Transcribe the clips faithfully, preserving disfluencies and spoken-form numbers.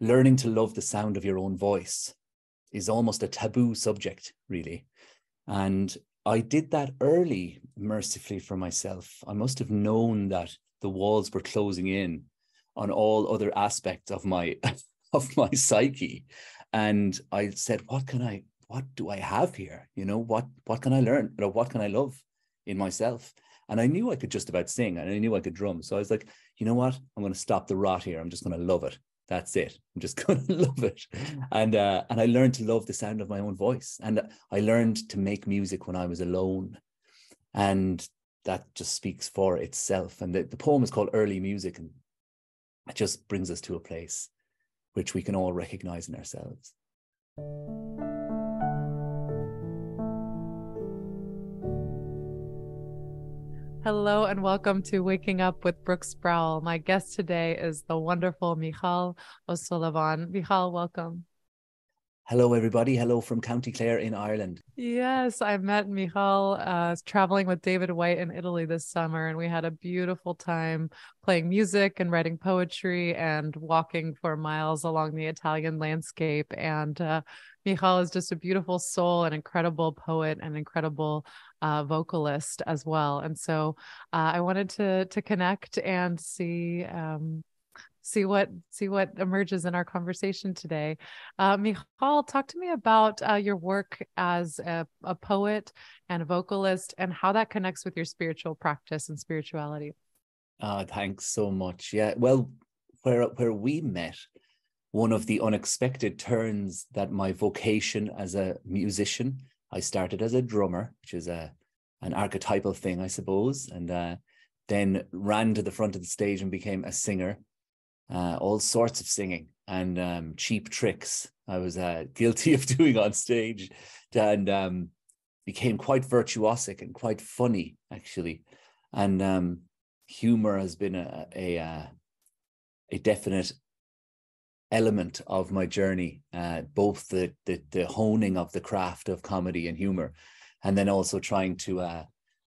learning to love the sound of your own voice is almost a taboo subject, really. And I did that early, mercifully for myself. I must have known that the walls were closing in on all other aspects of my of my psyche. And I said, what can I, what do I have here? You know, what, what can I learn? Or what can I love in myself? And I knew I could just about sing, and I knew I could drum. So I was like, you know what? I'm going to stop the rot here. I'm just going to love it. That's it. I'm just going to love it. And uh, and I learned to love the sound of my own voice. And I learned to make music when I was alone. And that just speaks for itself. And the, the poem is called Early Music. And it just brings us to a place which we can all recognize in ourselves. Hello and welcome to Waking Up with Brooke Sprowl. My guest today is the wonderful Micheal O Suilleabhain. Micheal, welcome. Hello, everybody. Hello from County Clare in Ireland. Yes, I met Micheal uh, traveling with David White in Italy this summer, and we had a beautiful time playing music and writing poetry and walking for miles along the Italian landscape. And uh, Micheal is just a beautiful soul, an incredible poet, an incredible uh, vocalist as well. And so uh, I wanted to to connect and see. Um, See what see what emerges in our conversation today. Uh, Micheal, talk to me about uh, your work as a, a poet and a vocalist, and how that connects with your spiritual practice and spirituality. Uh, thanks so much. Yeah, well, where where we met, one of the unexpected turns that my vocation as a musician, I started as a drummer, which is a an archetypal thing, I suppose, and uh, then ran to the front of the stage and became a singer. Uh, all sorts of singing and um, cheap tricks I was uh, guilty of doing on stage, and um, became quite virtuosic and quite funny, actually. And um, humor has been a, a, a definite element of my journey, uh, both the, the, the honing of the craft of comedy and humor, and then also trying to uh,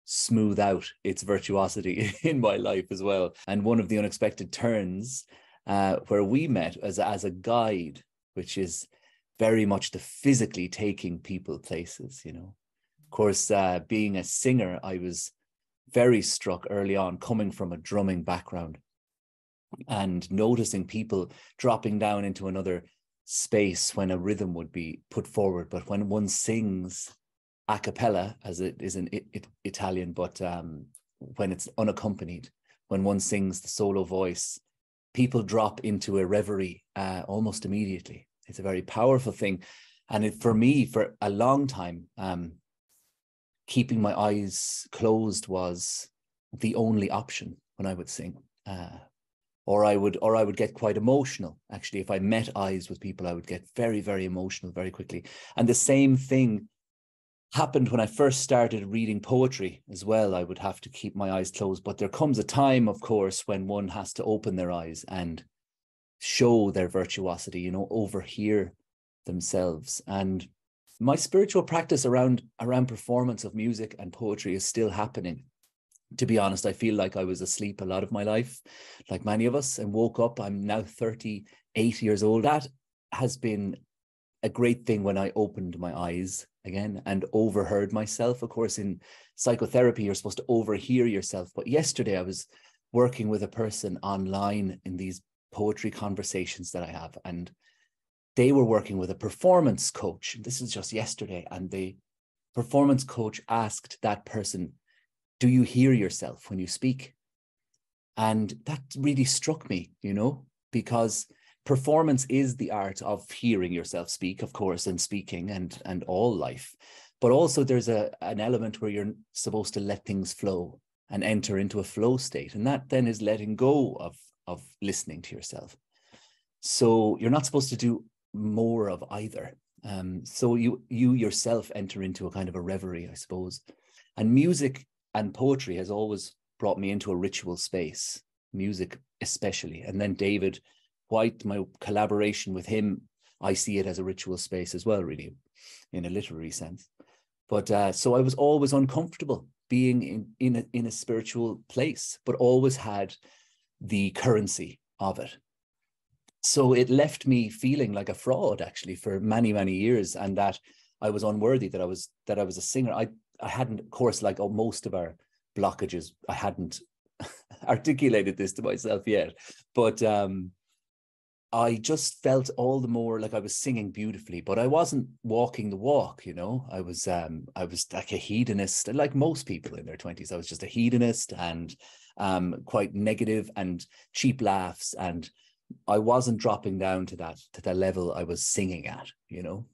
smooth out its virtuosity in my life as well. And one of the unexpected turns Uh, where we met as, as a guide, which is very much the physically taking people places, you know. Of course, uh, being a singer, I was very struck early on, coming from a drumming background and noticing people dropping down into another space when a rhythm would be put forward. But when one sings a cappella, as it is in it, it, Italian, but um, when it's unaccompanied, when one sings the solo voice, people drop into a reverie uh, almost immediately. It's a very powerful thing. And it, for me, for a long time, um, keeping my eyes closed was the only option when I would sing. Uh, or I would or I would get quite emotional. Actually, if I met eyes with people, I would get very, very emotional very quickly. And the same thing happened when I first started reading poetry as well. I would have to keep my eyes closed, but there comes a time, of course, when one has to open their eyes and show their virtuosity, you know, overhear themselves. And my spiritual practice around around performance of music and poetry is still happening. To be honest, I feel like I was asleep a lot of my life, like many of us, and woke up. I'm now thirty-eight years old. That has been a great thing when I opened my eyes again and overheard myself. Of course, in psychotherapy, you're supposed to overhear yourself. But yesterday I was working with a person online in these poetry conversations that I have, and they were working with a performance coach. This is just yesterday. And the performance coach asked that person, do you hear yourself when you speak? And that really struck me, you know, because performance is the art of hearing yourself speak, of course, and speaking and and all life. But also there's a an element where you're supposed to let things flow and enter into a flow state. And that then is letting go of, of listening to yourself. So you're not supposed to do more of either. Um, so you you yourself enter into a kind of a reverie, I suppose. And music and poetry has always brought me into a ritual space, music especially. And then David White, my collaboration with him, I see it as a ritual space as well, really, in a literary sense. But uh, so I was always uncomfortable being in, in, a, in a spiritual place, but always had the currency of it. So it left me feeling like a fraud, actually, for many, many years, and that I was unworthy, that I was that I was a singer. I, I hadn't, of course, like oh, most of our blockages, I hadn't articulated this to myself yet. But um, I just felt all the more like I was singing beautifully, but I wasn't walking the walk, you know. I was um, I was like a hedonist, like most people in their twenties. I was just a hedonist and um, quite negative and cheap laughs, and I wasn't dropping down to that to the level I was singing at, you know.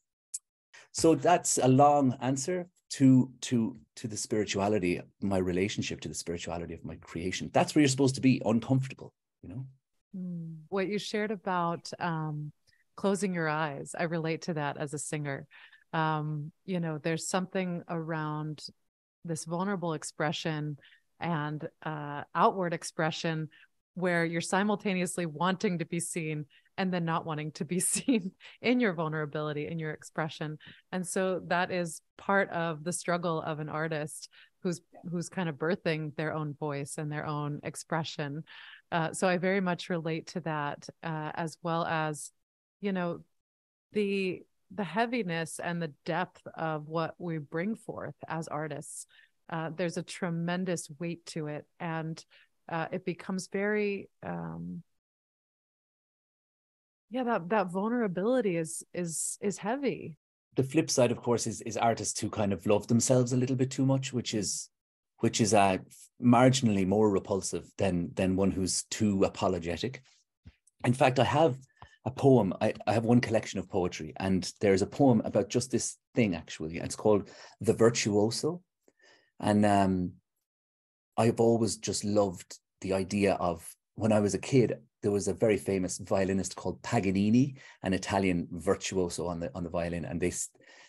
So that's a long answer to to to the spirituality, my relationship to the spirituality of my creation. That's where you're supposed to be, uncomfortable, you know. What you shared about um, closing your eyes, I relate to that as a singer. Um, you know, there's something around this vulnerable expression and uh, outward expression where you're simultaneously wanting to be seen and then not wanting to be seen in your vulnerability, in your expression. And so that is part of the struggle of an artist who's, who's kind of birthing their own voice and their own expression. Uh, so I very much relate to that, uh, as well as, you know, the, the heaviness and the depth of what we bring forth as artists. Uh, there's a tremendous weight to it. And Uh, it becomes very, um, yeah, that, that vulnerability is, is, is heavy. The flip side, of course, is, is artists who kind of love themselves a little bit too much, which is, which is uh, marginally more repulsive than, than one who's too apologetic. In fact, I have a poem, I, I have one collection of poetry, and there's a poem about just this thing, actually. It's called The Virtuoso. And, um, I've always just loved the idea of, when I was a kid, there was a very famous violinist called Paganini, an Italian virtuoso on the on the violin, and they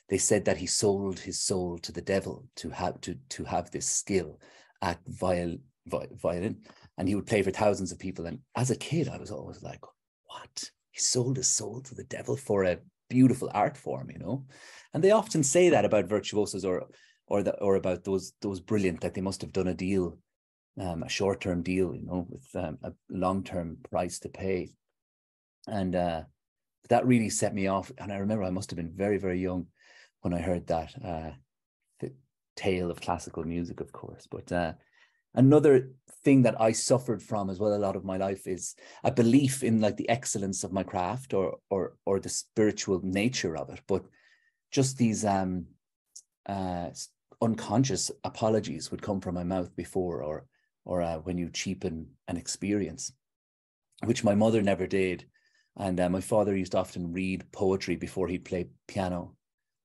they said that he sold his soul to the devil to have to to have this skill at viol, viol, violin, and he would play for thousands of people. And as a kid, I was always like, "What? He sold his soul to the devil for a beautiful art form, you know?" And they often say that about virtuosos, or. Or the, or about those those brilliant, that they must have done a deal, um, a short-term deal, you know, with um, a long-term price to pay. And uh, that really set me off. And I remember I must have been very, very young when I heard that, uh, the tale of classical music, of course. But uh, another thing that I suffered from as well a lot of my life is a belief in like the excellence of my craft, or or or the spiritual nature of it. But just these um, uh, unconscious apologies would come from my mouth before, or or uh, when you cheapen an experience, which my mother never did. And uh, my father used to often read poetry before he'd play piano,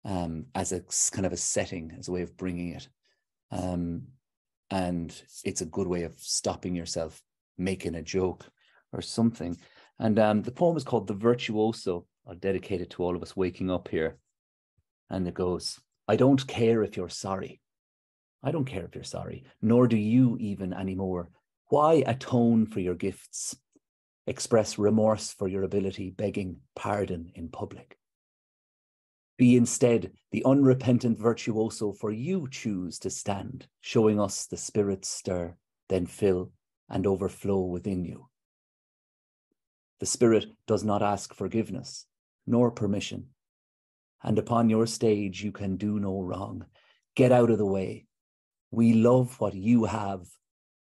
um, as a kind of a setting, as a way of bringing it. Um, and it's a good way of stopping yourself making a joke or something. And um, the poem is called The Virtuoso. I'll dedicate it to all of us waking up here. And it goes, I don't care if you're sorry. I don't care if you're sorry, nor do you even anymore. Why atone for your gifts? Express remorse for your ability, begging pardon in public. Be instead the unrepentant virtuoso, for you choose to stand, showing us the spirit's stir, then fill and overflow within you. The spirit does not ask forgiveness, nor permission. And upon your stage, you can do no wrong. Get out of the way. We love what you have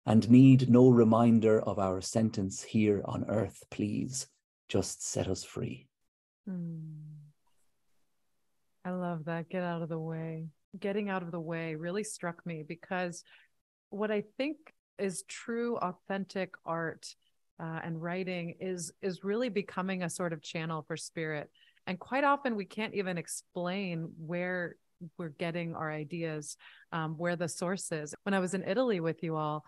and need no reminder of our sentence here on earth. Please just set us free. Mm. I love that. Get out of the way. Getting out of the way really struck me, because what I think is true, authentic art uh, and writing is, is really becoming a sort of channel for spirit. And quite often we can't even explain where we're getting our ideas, um, where the source is. When I was in Italy with you all,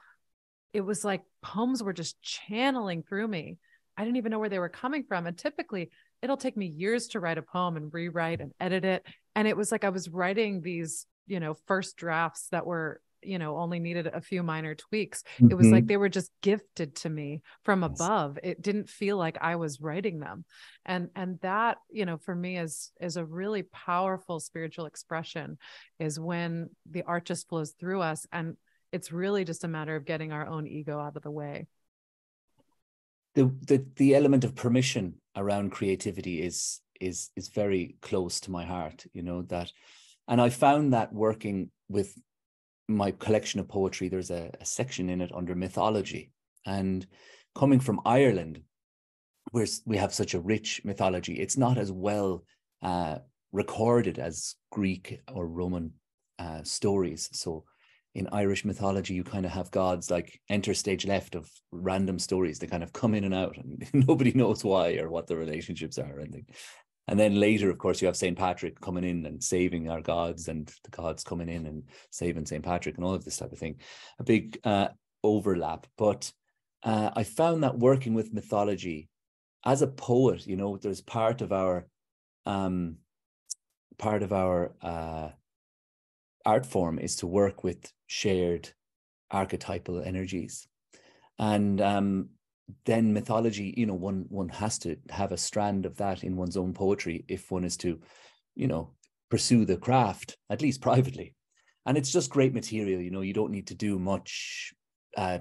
it was like poems were just channeling through me. I didn't even know where they were coming from. And typically it'll take me years to write a poem and rewrite and edit it. And it was like I was writing these, you know, first drafts that were, you know, only needed a few minor tweaks. Mm-hmm. It was like they were just gifted to me from yes. above. It didn't feel like I was writing them. And, and that, you know, for me is, is a really powerful spiritual expression, is when the art just flows through us. And it's really just a matter of getting our own ego out of the way. the the the element of permission around creativity is is is very close to my heart, you know, that, and I found that working with my collection of poetry, there's a, a section in it under mythology, and coming from Ireland, where we have such a rich mythology, it's not as well uh, recorded as Greek or Roman uh, stories. So in Irish mythology, you kind of have gods like enter stage left of random stories. They kind of come in and out and nobody knows why or what the relationships are. And, and then later, of course, you have Saint Patrick coming in and saving our gods, and the gods coming in and saving Saint Patrick and all of this type of thing. A big uh, overlap. But uh, I found that working with mythology as a poet, you know, there's part of our, um, part of our, uh, art form is to work with shared archetypal energies. And um, then mythology, you know, one one has to have a strand of that in one's own poetry if one is to, you know, pursue the craft, at least privately. And it's just great material, you know, you don't need to do much, uh,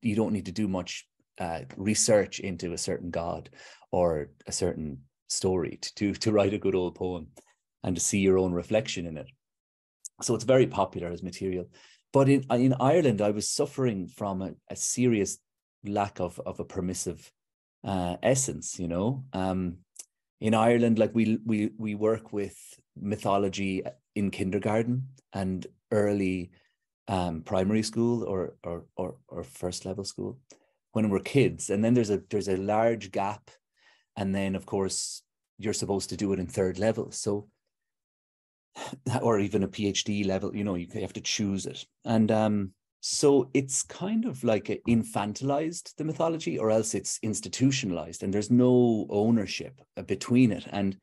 you don't need to do much uh, research into a certain god or a certain story to, to, to write a good old poem and to see your own reflection in it. So it's very popular as material. But in in Ireland, I was suffering from a, a serious lack of, of a permissive uh, essence, you know. Um, in Ireland, like we, we, we work with mythology in kindergarten and early um, primary school or, or, or, or first level school when we're kids. And then there's a, there's a large gap. And then, of course, you're supposed to do it in third level. So, or even a PhD level, you know, you have to choose it. And um, so it's kind of like infantilized, the mythology, or else it's institutionalized and there's no ownership between it. And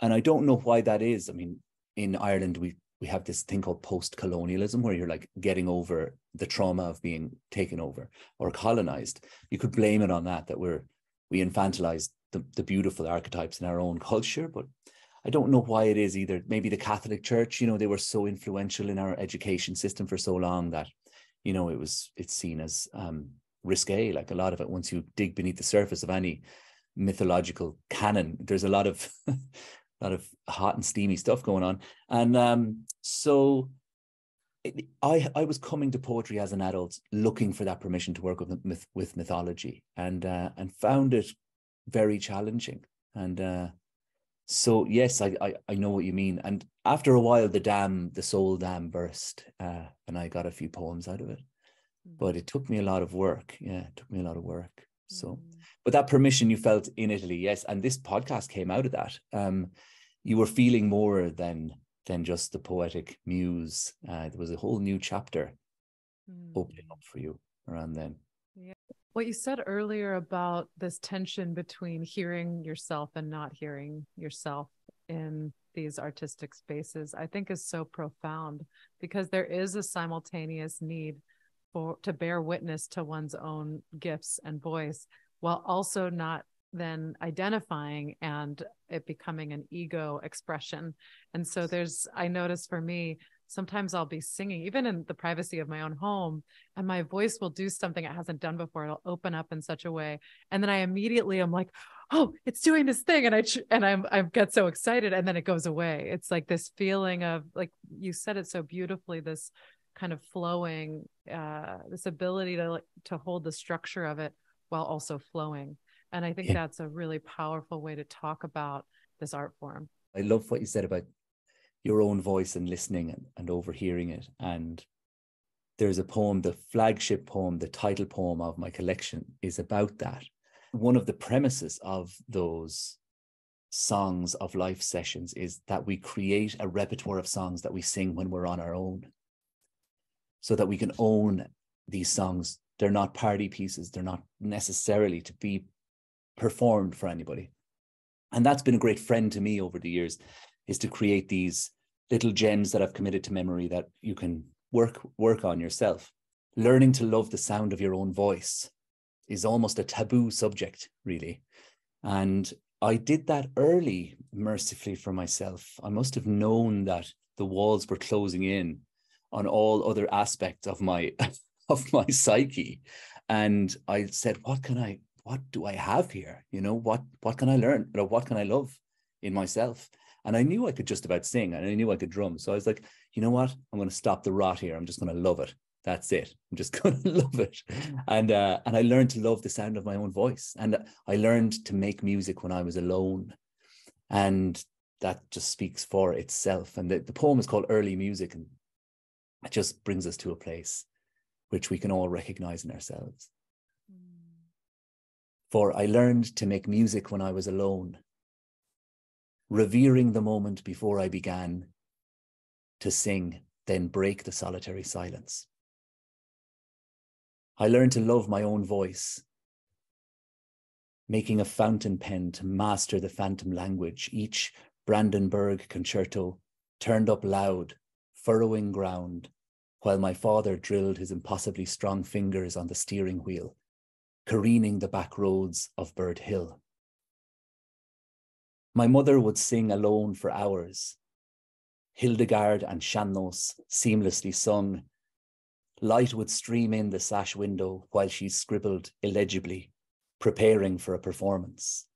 and I don't know why that is. I mean, in Ireland, we, we have this thing called post-colonialism, where you're like getting over the trauma of being taken over or colonized. You could blame it on that, that we're, we infantilized the, the beautiful archetypes in our own culture, but I don't know why it is either. Maybe the Catholic Church, you know, they were so influential in our education system for so long that, you know, it was, it's seen as um, risque, like a lot of it. Once you dig beneath the surface of any mythological canon, there's a lot of, a lot of hot and steamy stuff going on. And um, so it, I, I was coming to poetry as an adult, looking for that permission to work with, myth, with mythology, and, uh, and found it very challenging. And, uh, So, yes, I, I, I know what you mean. And after a while, the dam, the soul dam burst, uh, and I got a few poems out of it. But it took me a lot of work. Yeah, it took me a lot of work. So, but that permission you felt in Italy, yes. And this podcast came out of that. Um, you were feeling more than, than just the poetic muse. Uh, there was a whole new chapter mm. opening up for you around then. Yeah. What you said earlier about this tension between hearing yourself and not hearing yourself in these artistic spaces, I think is so profound, because there is a simultaneous need for to bear witness to one's own gifts and voice, while also not then identifying and it becoming an ego expression. And so there's, I noticed for me, sometimes I'll be singing, even in the privacy of my own home, and my voice will do something it hasn't done before. It'll open up in such a way. And then I immediately, I'm like, oh, it's doing this thing. And I, and I'm, I get so excited, and then it goes away. It's like this feeling of, like you said it so beautifully, this kind of flowing, uh, this ability to, to hold the structure of it while also flowing. And I think yeah. that's a really powerful way to talk about this art form. I love what you said about your own voice and listening and, and overhearing it. And there's a poem, the flagship poem, the title poem of my collection is about that. One of the premises of those songs of life sessions is that we create a repertoire of songs that we sing when we're on our own, so that we can own these songs. They're not party pieces. They're not necessarily to be performed for anybody. And that's been a great friend to me over the years, is to create these little gems that I've committed to memory that you can work work on yourself. Learning to love the sound of your own voice is almost a taboo subject, really. And I did that early, mercifully for myself. I must have known that the walls were closing in on all other aspects of my of my psyche. And I said, what can I what do I have here? You know, what, what can I learn? Or what can I love in myself? And I knew I could just about sing, and I knew I could drum. So I was like, you know what? I'm going to stop the rot here. I'm just going to love it. That's it. I'm just going to love it. And uh, and I learned to love the sound of my own voice. And I learned to make music when I was alone. And that just speaks for itself. And the, the poem is called Early Music. And it just brings us to a place which we can all recognize in ourselves. Mm. For I learned to make music when I was alone, revering the moment before I began to sing, then break the solitary silence. I learned to love my own voice, making a fountain pen to master the phantom language, each Brandenburg concerto turned up loud, furrowing ground, while my father drilled his impossibly strong fingers on the steering wheel, careening the back roads of Bird Hill. My mother would sing alone for hours, Hildegard and Shannos seamlessly sung. Light would stream in the sash window while she scribbled illegibly, preparing for a performance.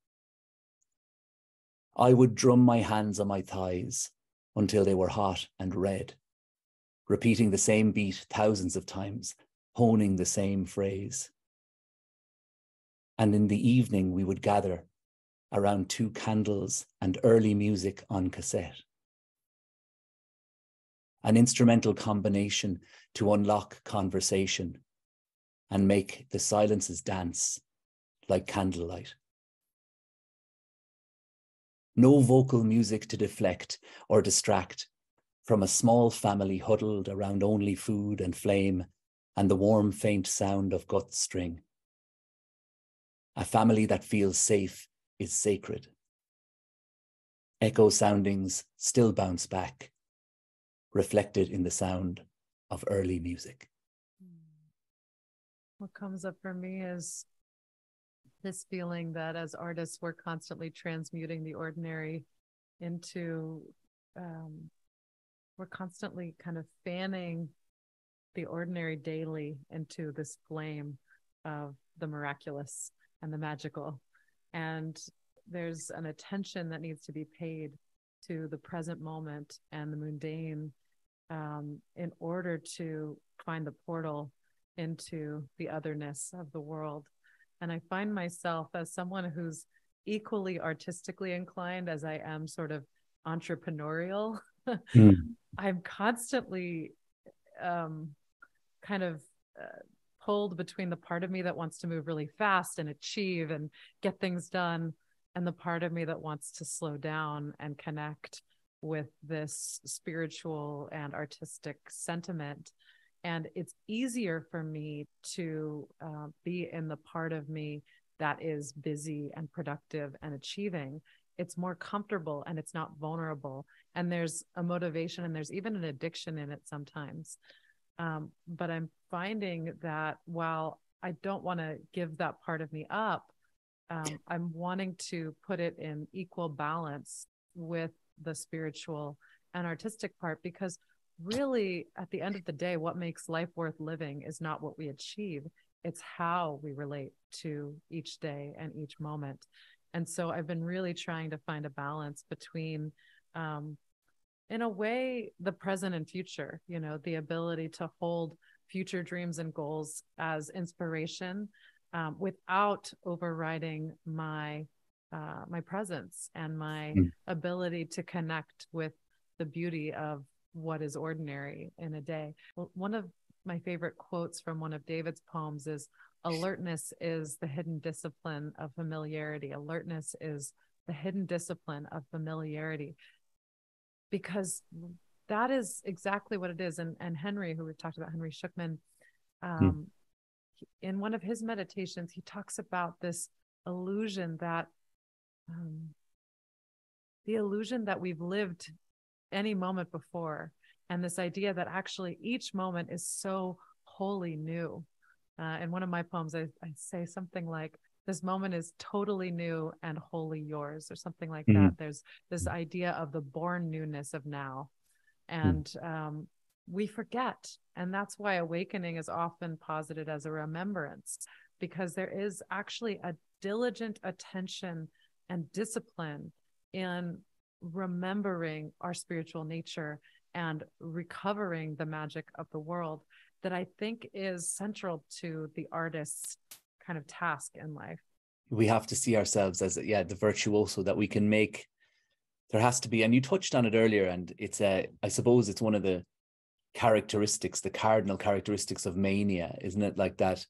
I would drum my hands on my thighs until they were hot and red, repeating the same beat thousands of times, honing the same phrase. And in the evening, we would gather around two candles and early music on cassette. An instrumental combination to unlock conversation and make the silences dance like candlelight. No vocal music to deflect or distract from a small family huddled around only food and flame and the warm, faint sound of gut string. A family that feels safe is sacred. Echo soundings still bounce back, reflected in the sound of early music. What comes up for me is this feeling that as artists, we're constantly transmuting the ordinary into, um, we're constantly kind of fanning the ordinary daily into this flame of the miraculous and the magical. And there's an attention that needs to be paid to the present moment and the mundane um, in order to find the portal into the otherness of the world. And I find myself as someone who's equally artistically inclined as I am sort of entrepreneurial. Mm. I'm constantly um, kind of uh, pulled between the part of me that wants to move really fast and achieve and get things done, and the part of me that wants to slow down and connect with this spiritual and artistic sentiment. And it's easier for me to uh, be in the part of me that is busy and productive and achieving. It's more comfortable and it's not vulnerable. And there's a motivation and there's even an addiction in it sometimes. Um, but I'm finding that while I don't want to give that part of me up, um, I'm wanting to put it in equal balance with the spiritual and artistic part, because really, at the end of the day, what makes life worth living is not what we achieve. It's how we relate to each day and each moment. And so I've been really trying to find a balance between, um, in a way, the present and future, you know, the ability to hold future dreams and goals as inspiration um, without overriding my, uh, my presence and my mm. ability to connect with the beauty of what is ordinary in a day. Well, one of my favorite quotes from one of David's poems is, alertness is the hidden discipline of familiarity. Alertness is the hidden discipline of familiarity, because that is exactly what it is. And, and Henry, who we've talked about, Henry Shukman, um, hmm. in one of his meditations, he talks about this illusion that, um, the illusion that we've lived any moment before, and this idea that actually each moment is so wholly new. Uh, in one of my poems, I, I say something like, this moment is totally new and wholly yours, or something like mm-hmm. that. There's this idea of the born newness of now, and mm-hmm. um, we forget. And that's why awakening is often posited as a remembrance, because there is actually a diligent attention and discipline in remembering our spiritual nature and recovering the magic of the world that I think is central to the artist's kind of task in life. We have to see ourselves as, yeah, the virtuoso that we can make. There has to be, and you touched on it earlier, and it's a, I suppose it's one of the characteristics, the cardinal characteristics of mania, isn't it? Like that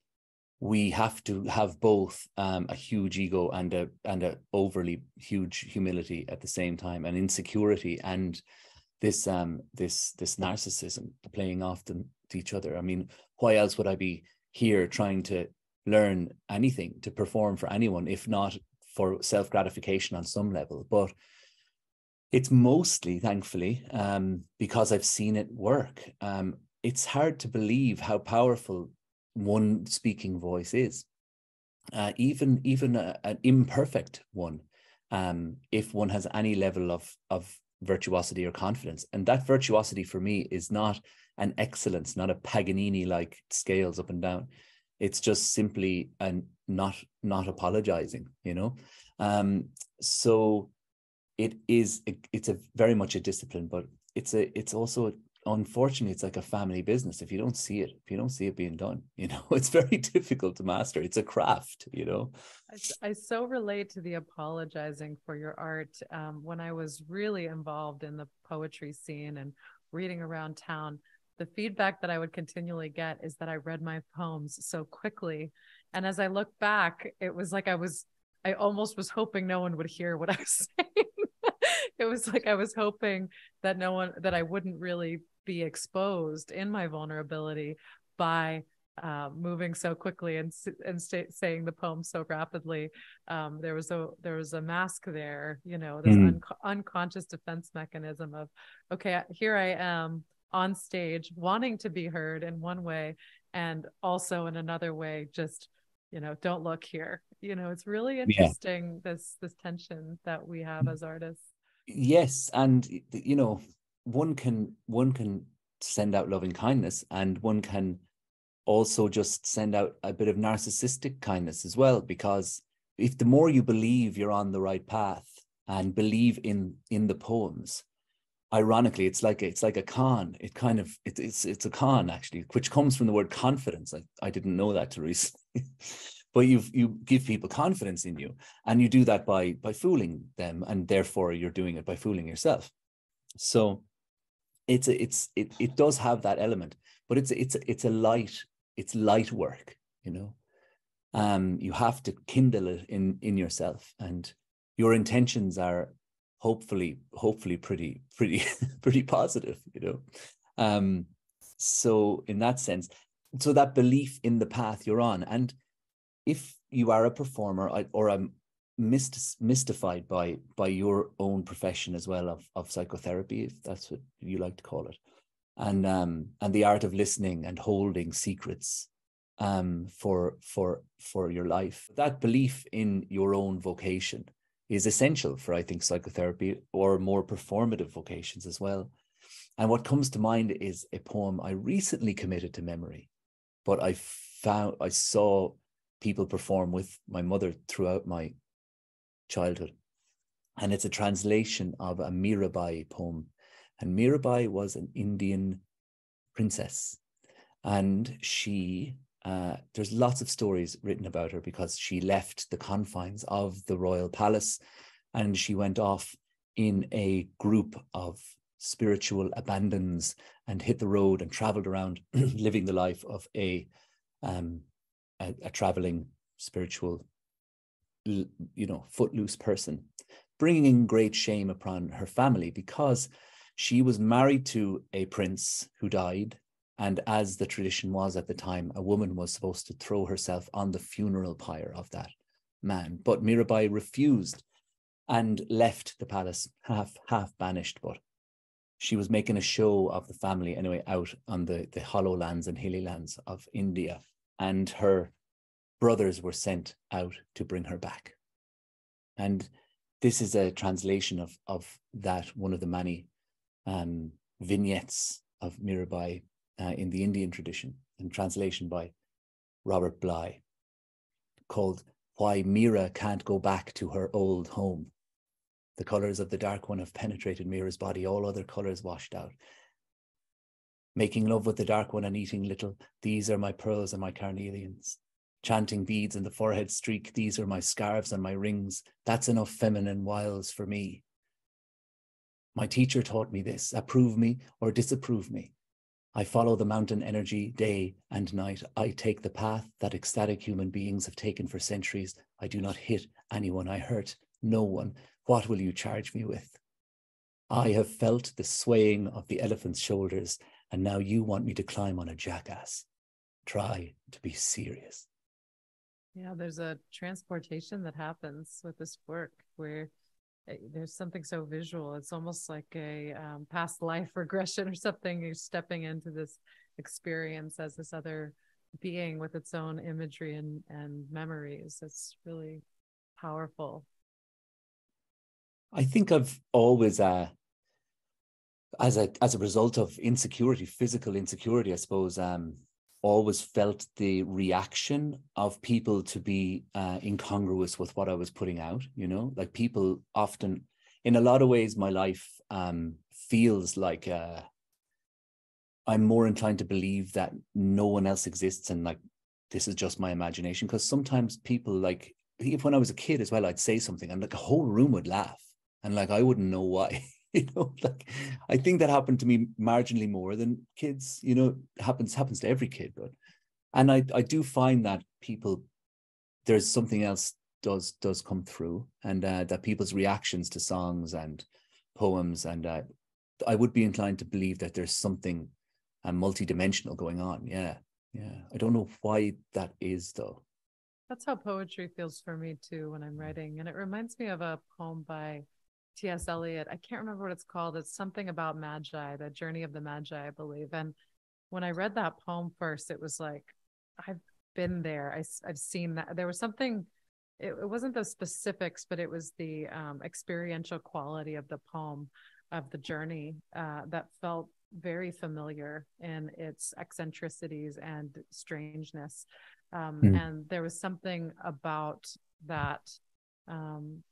we have to have both um, a huge ego and a and a overly huge humility at the same time, and insecurity and this um this this narcissism playing off them to each other. I mean, why else would I be here trying to learn anything, to perform for anyone, if not for self-gratification on some level? But it's mostly, thankfully, um, because I've seen it work. Um, it's hard to believe how powerful one speaking voice is, uh, even even a, an imperfect one, um, if one has any level of of virtuosity or confidence. And that virtuosity for me is not an excellence, not a Paganini like scales up and down. It's just simply an not not apologizing, you know. Um, so. It is, it's a very much a discipline, but it's a, it's also, unfortunately, it's like a family business. If you don't see it, if you don't see it being done, you know, it's very difficult to master. It's a craft, you know. I, I so relate to the apologizing for your art. Um, when I was really involved in the poetry scene and reading around town, the feedback that I would continually get is that I read my poems so quickly. And as I look back, it was like I was, I almost was hoping no one would hear what I was saying. It was like I was hoping that no one, that I wouldn't really be exposed in my vulnerability by uh, moving so quickly and and st- saying the poem so rapidly. Um, there was a there was a mask there, you know, this mm. un- unconscious defense mechanism of, okay, here I am on stage, wanting to be heard in one way, and also in another way, just, you know, don't look here. You know, it's really interesting, yeah. this this tension that we have mm. as artists. Yes, and you know, one can one can send out loving kindness, and one can also just send out a bit of narcissistic kindness as well, because if the more you believe you're on the right path and believe in in the poems, ironically, it's like it's like a con. It kind of it, it's it's a con, actually, which comes from the word confidence. I, I didn't know that till recently. But you you give people confidence in you, and you do that by by fooling them, and therefore you're doing it by fooling yourself. So it's a, it's it it does have that element, but it's it's it's a light it's light work, you know. Um, you have to kindle it in in yourself, and your intentions are hopefully hopefully pretty pretty pretty positive, you know. Um, so in that sense, so that belief in the path you're on. And if you are a performer, or I'm myst- mystified by by your own profession as well of, of psychotherapy, if that's what you like to call it, and um, and the art of listening and holding secrets um, for for for your life, that belief in your own vocation is essential for, I think, psychotherapy or more performative vocations as well. And what comes to mind is a poem I recently committed to memory, but I found I saw. people perform with my mother throughout my childhood. And it's a translation of a Mirabai poem. And Mirabai was an Indian princess. And she, uh, there's lots of stories written about her, because she left the confines of the royal palace and she went off in a group of spiritual abandons and hit the road and traveled around living the life of a um, A, a traveling spiritual, you know, footloose person, bringing great shame upon her family, because she was married to a prince who died. And as the tradition was at the time, a woman was supposed to throw herself on the funeral pyre of that man. But Mirabai refused and left the palace, half half banished. But she was making a show of the family anyway out on the, the hollow lands and hilly lands of India. And her brothers were sent out to bring her back. And this is a translation of, of that, one of the many um, vignettes of Mirabai uh, in the Indian tradition, and translation by Robert Bly. called Why Mira Can't Go Back to Her Old Home. The colors of the dark one have penetrated Mira's body, all other colors washed out. Making love with the dark one and eating little, these are my pearls and my carnelians. Chanting beads in the forehead streak, these are my scarves and my rings. That's enough feminine wiles for me. My teacher taught me this, approve me or disapprove me. I follow the mountain energy day and night. I take the path that ecstatic human beings have taken for centuries. I do not hit anyone, I hurt no one. What will you charge me with? I have felt the swaying of the elephant's shoulders, and now you want me to climb on a jackass. Try to be serious. Yeah, there's a transportation that happens with this work where there's something so visual. It's almost like a um, past life regression or something. You're stepping into this experience as this other being with its own imagery and, and memories. It's really powerful. I think I've always, uh, as a as a result of insecurity, physical insecurity, I suppose, um, always felt the reaction of people to be uh, incongruous with what I was putting out, you know, like people often, in a lot of ways, my life um, feels like uh, I'm more inclined to believe that no one else exists and like, this is just my imagination. Because sometimes people like, even when I was a kid as well, I'd say something and like a whole room would laugh and like, I wouldn't know why. You know, like I think that happened to me marginally more than kids, you know, happens happens to every kid. But and I, I do find that people, there's something else does does come through, and uh, that people's reactions to songs and poems. And uh, I would be inclined to believe that there's something uh, multidimensional going on. Yeah. Yeah. I don't know why that is, though. That's how poetry feels for me, too, when I'm writing. And it reminds me of a poem by T S Eliot. I can't remember what it's called. It's something about Magi, the journey of the Magi, I believe. And when I read that poem first, it was like, I've been there. I, I've seen that. There was something, it, it wasn't the specifics, but it was the um, experiential quality of the poem, of the journey uh, that felt very familiar in its eccentricities and strangeness. Um, mm. And there was something about that, um,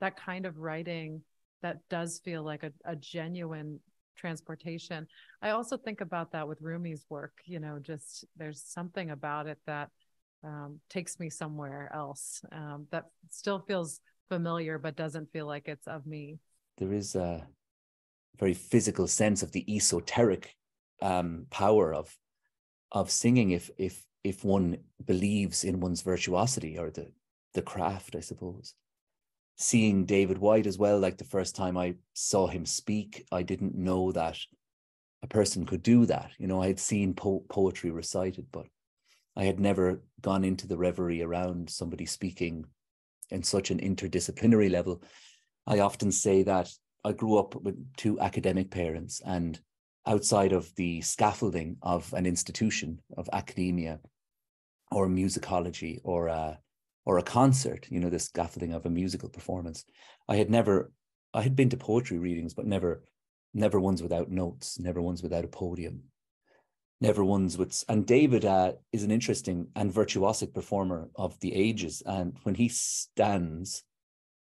that kind of writing that does feel like a, a genuine transportation. I also think about that with Rumi's work, you know, just there's something about it that um, takes me somewhere else um, that still feels familiar, but doesn't feel like it's of me. There is a very physical sense of the esoteric um, power of of singing if if if one believes in one's virtuosity or the the craft, I suppose. Seeing David White as well, like the first time I saw him speak, I didn't know that a person could do that. You know, I had seen po poetry recited, but I had never gone into the reverie around somebody speaking in such an interdisciplinary level. I often say that I grew up with two academic parents, and outside of the scaffolding of an institution of academia or musicology or uh, or a concert, you know, the scaffolding of a musical performance. I had never, I had been to poetry readings, but never, never ones without notes, never ones without a podium, never ones with, and David uh, is an interesting and virtuosic performer of the ages. And when he stands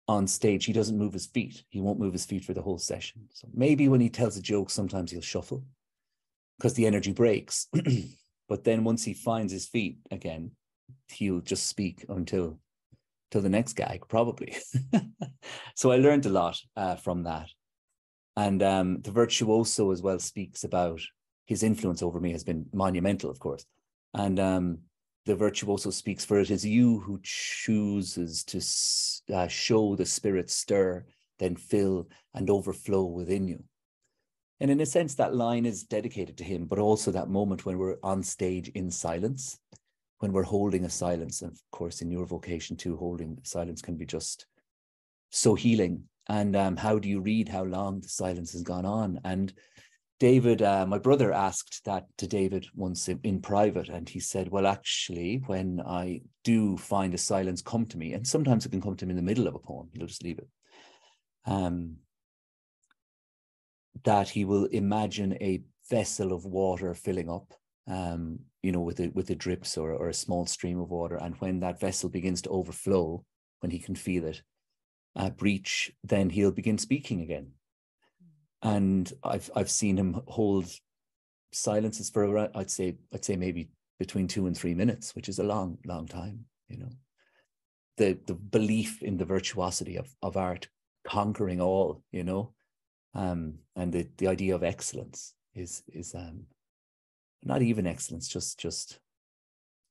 on stage, he doesn't move his feet. He won't move his feet for the whole session. So maybe when he tells a joke, sometimes he'll shuffle because the energy breaks. But then once he finds his feet again, he'll just speak until till the next gag, probably. So I learned a lot uh, from that. And um, the virtuoso as well speaks about his influence over me has been monumental, of course. And um, the virtuoso speaks for it is you who chooses to uh, show the spirit stir, then fill and overflow within you. And in a sense, that line is dedicated to him, but also that moment when we're on stage in silence, when we're holding a silence. And of course, in your vocation too, holding silence can be just so healing. And um, how do you read how long the silence has gone on? And David, uh, my brother asked that to David once in, in private. And he said, well, actually, when I do find a silence come to me, and sometimes it can come to him in the middle of a poem, he'll just leave it, um, that he will imagine a vessel of water filling up, um, you know, with a, with the drips or, or a small stream of water. And when that vessel begins to overflow, when he can feel it, uh, breach, then he'll begin speaking again. And I've I've seen him hold silences for around, I'd say I'd say maybe between two and three minutes, which is a long, long time, you know. The the belief in the virtuosity of, of art conquering all, you know, um, and the, the idea of excellence is is um, not even excellence, just just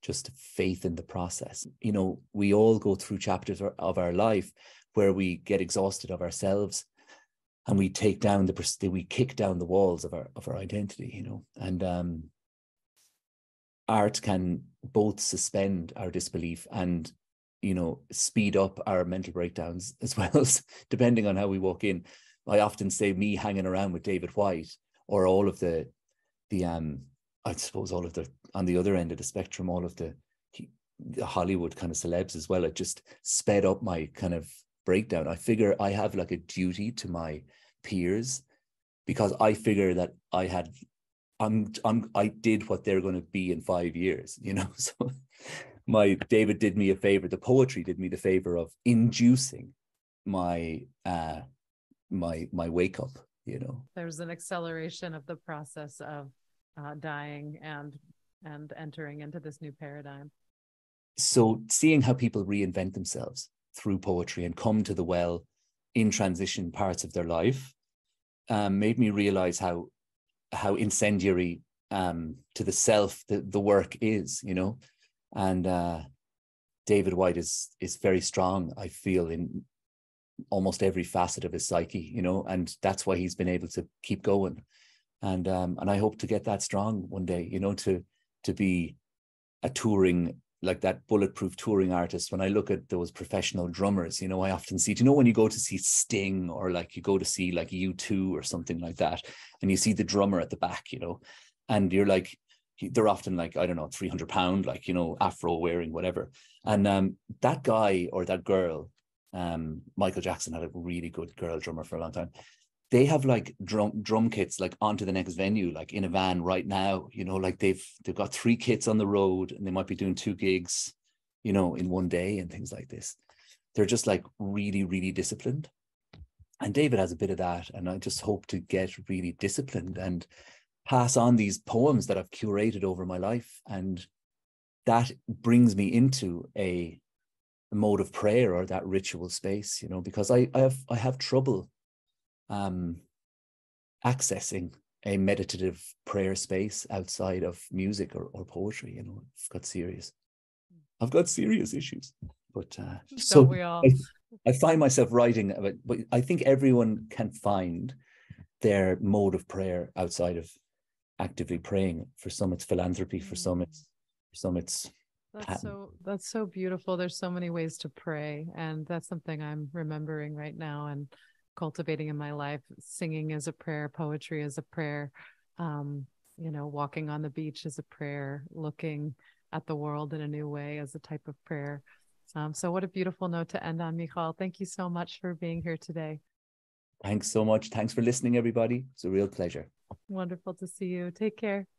just faith in the process. You know, we all go through chapters of our life where we get exhausted of ourselves. And we take down the we kick down the walls of our of our identity, you know. And um, art can both suspend our disbelief and, you know, speed up our mental breakdowns as well, depending on how we walk in. I often say me hanging around with David White or all of the the um I suppose all of the on the other end of the spectrum, all of the, the Hollywood kind of celebs as well. It just sped up my kind of breakdown. I figure I have like a duty to my peers, because I figure that I had, I'm, I'm, I did what they're going to be in five years, you know. So my David did me a favor. The poetry did me the favor of inducing my, uh, my, my wake up. You know, there's an acceleration of the process of uh, dying and and entering into this new paradigm. So seeing how people reinvent themselves through poetry and come to the well in transition parts of their life um, made me realize how how incendiary um, to the self the, the work is, you know. And uh, David White is is very strong, I feel, in almost every facet of his psyche, you know, and that's why he's been able to keep going. And um, and I hope to get that strong one day, you know, to to be a touring, like that bulletproof touring artist. When I look at those professional drummers, you know, I often see, do you know, when you go to see Sting or like you go to see like U two or something like that, and you see the drummer at the back, you know, and you're like, they're often like, I don't know, three hundred pound, like, you know, afro wearing, whatever. And um, that guy or that girl, um, Michael Jackson had a really good girl drummer for a long time. They have like drum drum kits like onto the next venue, like in a van right now, you know, like they've they've got three kits on the road and they might be doing two gigs, you know, in one day and things like this. They're just like really, really disciplined. And David has a bit of that. And I just hope to get really disciplined and pass on these poems that I've curated over my life. And that brings me into a mode of prayer or that ritual space, you know, because I, I have I have trouble Um, accessing a meditative prayer space outside of music or, or poetry. You know, I've got serious, I've got serious issues. But uh, so we all. I, I find myself writing, about, but I think everyone can find their mode of prayer outside of actively praying. For some, it's philanthropy. For some, it's for some, it's. That's so. That's so beautiful. There's so many ways to pray, and that's something I'm remembering right now. And cultivating in my life, singing is a prayer, poetry is a prayer, um, you know, walking on the beach is a prayer, looking at the world in a new way as a type of prayer. Um, so what a beautiful note to end on, Micheal. Thank you so much for being here today. Thanks so much. Thanks for listening, everybody. It's a real pleasure. Wonderful to see you. Take care.